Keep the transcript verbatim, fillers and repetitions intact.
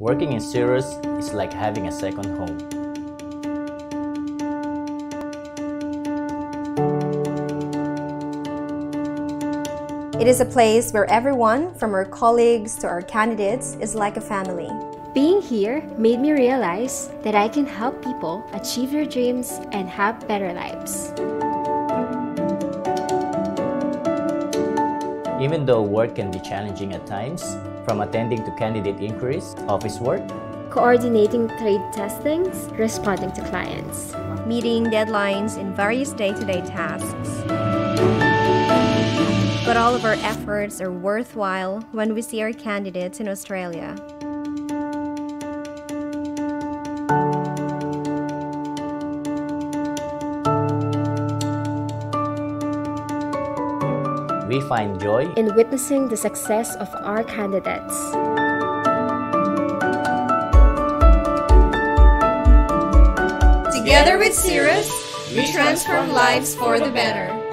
Working in Cirrus is like having a second home. It is a place where everyone, from our colleagues to our candidates, is like a family. Being here made me realize that I can help people achieve their dreams and have better lives. Even though work can be challenging at times, from attending to candidate inquiries, office work, coordinating trade testings, responding to clients, meeting deadlines in various day-to-day tasks. But all of our efforts are worthwhile when we see our candidates in Australia. We find joy in witnessing the success of our candidates. Together with Cirrus, we transform lives for the better.